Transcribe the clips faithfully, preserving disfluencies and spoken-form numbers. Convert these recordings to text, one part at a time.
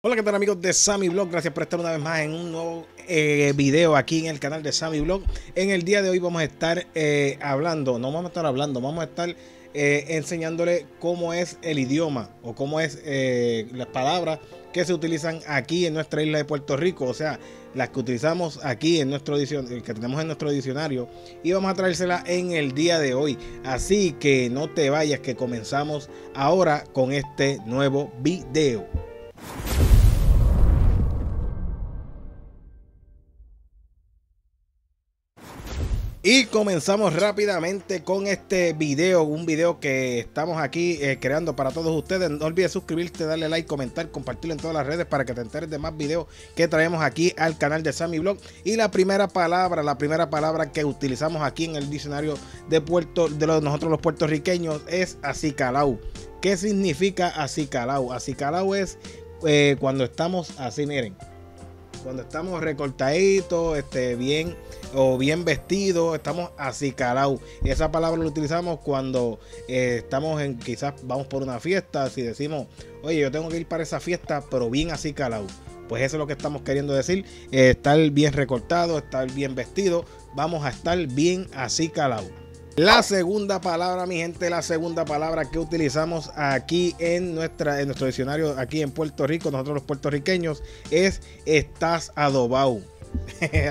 Hola, ¿qué tal amigos de Sammy Vlog? Gracias por estar una vez más en un nuevo eh, video aquí en el canal de Sammy Vlog. En el día de hoy vamos a estar eh, hablando, no vamos a estar hablando, vamos a estar eh, enseñándole cómo es el idioma o cómo es eh, las palabras que se utilizan aquí en nuestra isla de Puerto Rico, o sea, las que utilizamos aquí en nuestro diccionario, que tenemos en nuestro diccionario, y vamos a traérselas en el día de hoy. Así que no te vayas, que comenzamos ahora con este nuevo video. Y comenzamos rápidamente con este video, un video que estamos aquí eh, creando para todos ustedes. No olvides suscribirte, darle like, comentar, compartirlo en todas las redes para que te enteres de más videos que traemos aquí al canal de Sammy Vlog. Y la primera palabra, la primera palabra que utilizamos aquí en el diccionario de Puerto de los, nosotros los puertorriqueños es acicalao. ¿Qué significa acicalao? Acicalao es eh, cuando estamos así, miren. Cuando estamos recortaditos, este, bien o bien vestidos, estamos acicalados. Y esa palabra la utilizamos cuando eh, estamos en, quizás vamos por una fiesta. Si decimos, oye, yo tengo que ir para esa fiesta, pero bien acicalado. Pues eso es lo que estamos queriendo decir. Eh, estar bien recortado, estar bien vestido. Vamos a estar bien acicalados. La segunda palabra, mi gente, la segunda palabra que utilizamos aquí en, nuestra, en nuestro diccionario, aquí en Puerto Rico, nosotros los puertorriqueños, es estás adobado.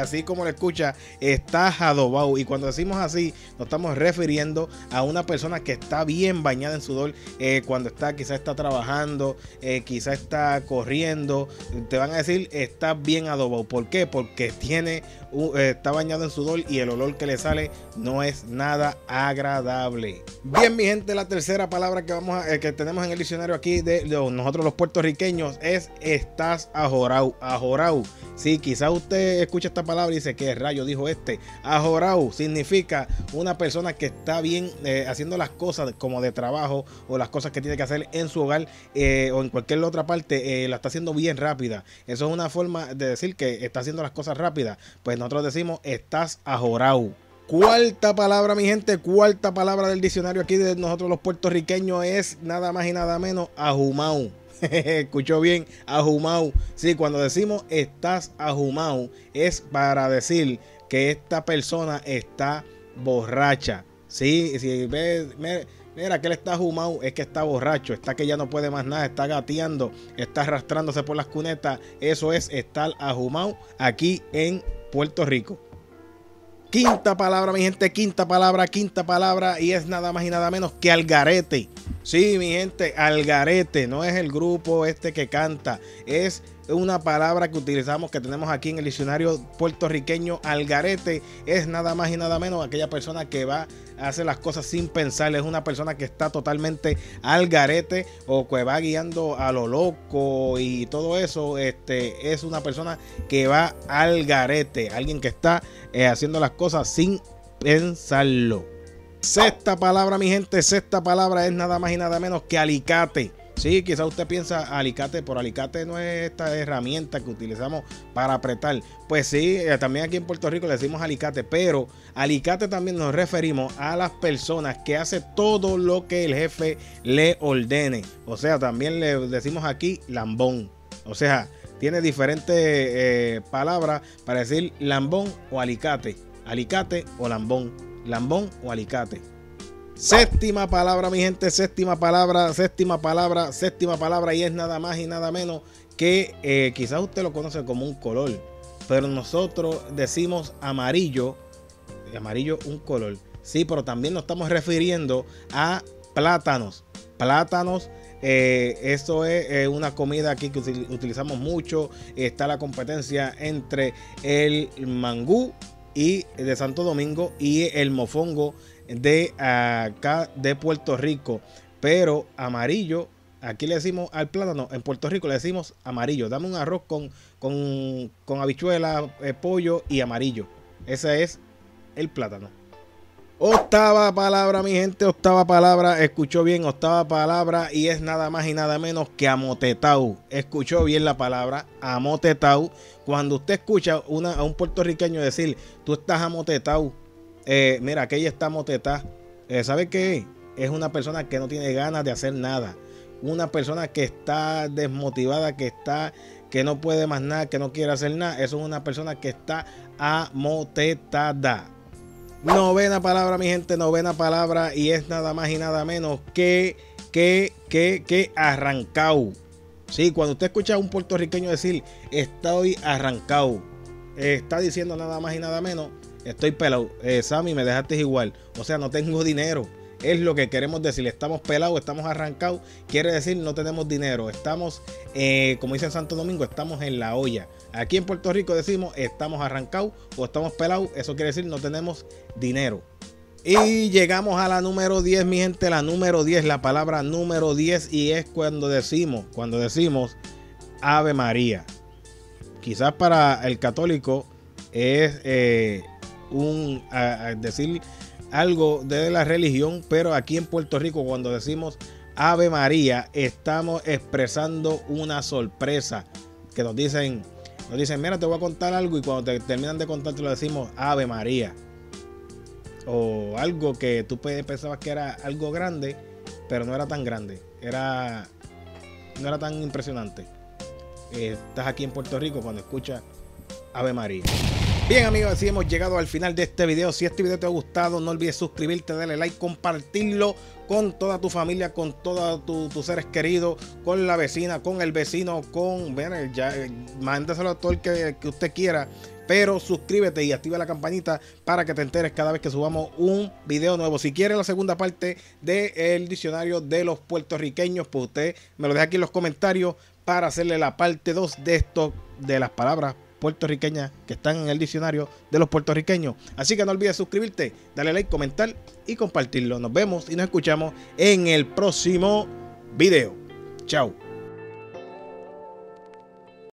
Así como lo escucha, estás adobado. Y cuando decimos así, nos estamos refiriendo a una persona que está bien bañada en sudor. eh, Cuando está, quizás está trabajando, eh, quizás está corriendo. Te van a decir, estás bien adobado. ¿Por qué? Porque tiene, uh, está bañado en sudor y el olor que le sale no es nada agradable. Bien, mi gente, la tercera palabra que, vamos a, eh, que tenemos en el diccionario aquí de, de nosotros los puertorriqueños es estás ajorao. Ajorao. Sí, quizás usted escucha esta palabra y dice, ¿qué rayo dijo este? Ajorao significa una persona que está bien eh, haciendo las cosas como de trabajo o las cosas que tiene que hacer en su hogar eh, o en cualquier otra parte, eh, la está haciendo bien rápida. Eso es una forma de decir que está haciendo las cosas rápidas. Pues nosotros decimos, estás ajorao. Cuarta palabra, mi gente, cuarta palabra del diccionario aquí de nosotros los puertorriqueños es nada más y nada menos ajumao. Escuchó bien, ajumao. Sí, cuando decimos estás ajumao es para decir que esta persona está borracha. Sí, si ves, mira que él está ajumao, es que está borracho, está que ya no puede más nada, está gateando, está arrastrándose por las cunetas. Eso es estar ajumao aquí en Puerto Rico. Quinta palabra, mi gente, quinta palabra, quinta palabra, y es nada más y nada menos que algarete. Sí, mi gente, algarete, no es el grupo este que canta, es una palabra que utilizamos, que tenemos aquí en el diccionario puertorriqueño. Algarete es nada más y nada menos aquella persona que va a hacer las cosas sin pensar, es una persona que está totalmente algarete o que va guiando a lo loco y todo eso. Este, es una persona que va algarete, alguien que está eh, haciendo las cosas sin pensarlo. Sexta palabra, mi gente, sexta palabra es nada más y nada menos que alicate. Sí, quizá usted piensa alicate, pero alicate no es esta herramienta que utilizamos para apretar. Pues sí, también aquí en Puerto Rico le decimos alicate, pero alicate también nos referimos a las personas que hacen todo lo que el jefe le ordene. O sea, también le decimos aquí lambón. O sea, tiene diferentes eh, palabras para decir lambón o alicate. Alicate o lambón. Lambón o alicate. Séptima palabra, mi gente, séptima palabra, séptima palabra, séptima palabra, y es nada más y nada menos que eh, quizás usted lo conoce como un color, pero nosotros decimos amarillo, amarillo un color, sí, pero también nos estamos refiriendo a plátanos, plátanos. Eh, eso es eh, una comida aquí que utilizamos mucho. Está la competencia entre el mangú y de Santo Domingo y el mofongo de acá de Puerto Rico. Pero amarillo, aquí le decimos al plátano, en Puerto Rico le decimos amarillo. Dame un arroz con, con, con habichuela, eh, pollo y amarillo. Ese es el plátano. Octava palabra, mi gente, octava palabra, escuchó bien, octava palabra, y es nada más y nada menos que amotetau. Escuchó bien la palabra amotetau. Cuando usted escucha una, a un puertorriqueño decir, tú estás amotetau, eh, mira, aquella está amotetá, eh, ¿sabe qué? Es una persona que no tiene ganas de hacer nada. una persona que está desmotivada, que está, que no puede más nada, que no quiere hacer nada. Eso es una persona que está amotetada. Novena palabra, mi gente, novena palabra, y es nada más y nada menos que, que, que, que arrancao. Sí, cuando usted escucha a un puertorriqueño decir, estoy arrancao, está diciendo nada más y nada menos, estoy pelado, eh, Sammy, me dejaste igual, o sea, no tengo dinero. Es lo que queremos decir, estamos pelados, estamos arrancados, quiere decir no tenemos dinero, estamos, eh, como dicen Santo Domingo, estamos en la olla. Aquí en Puerto Rico decimos estamos arrancados o estamos pelados, eso quiere decir no tenemos dinero. Y llegamos a la número diez, mi gente, la número diez, la palabra número diez, y es cuando decimos, cuando decimos Ave María. Quizás para el católico es eh, un a, a decir algo de la religión, pero aquí en Puerto Rico cuando decimos Ave María estamos expresando una sorpresa, que nos dicen, nos dicen, mira, te voy a contar algo, y cuando te terminan de contar te lo decimos Ave María, o algo que tú pensabas que era algo grande, pero no era tan grande, era no era tan impresionante. Estás aquí en Puerto Rico cuando escuchas Ave María. Bien, amigos, así hemos llegado al final de este video. Si este video te ha gustado, no olvides suscribirte, darle like, compartirlo con toda tu familia, con todos tu, tus seres queridos, con la vecina, con el vecino, con... Bueno, ya, mándaselo a todo el que, que usted quiera, pero suscríbete y activa la campanita para que te enteres cada vez que subamos un video nuevo. Si quieres la segunda parte del diccionario de los puertorriqueños, pues usted me lo deja aquí en los comentarios para hacerle la parte dos de esto, de las palabras puertorriqueñas que están en el diccionario de los puertorriqueños. Así que no olvides suscribirte, darle like, comentar y compartirlo. Nos vemos y nos escuchamos en el próximo video. Chao.